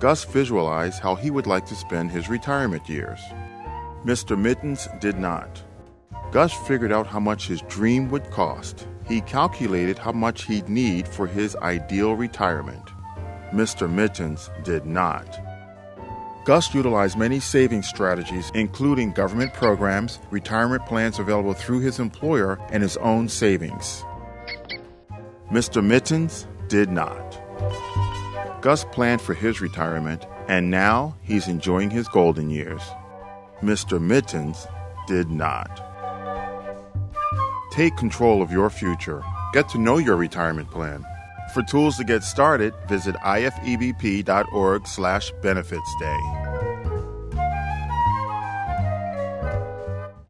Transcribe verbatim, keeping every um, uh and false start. Gus visualized how he would like to spend his retirement years. Mister Mittens did not. Gus figured out how much his dream would cost. He calculated how much he'd need for his ideal retirement. Mister Mittens did not. Gus utilized many saving strategies, including government programs, retirement plans available through his employer, and his own savings. Mister Mittens did not. Gus planned for his retirement, and now he's enjoying his golden years. Mister Mittens did not. Take control of your future. Get to know your retirement plan. For tools to get started, visit I F E B P dot org slash benefits day.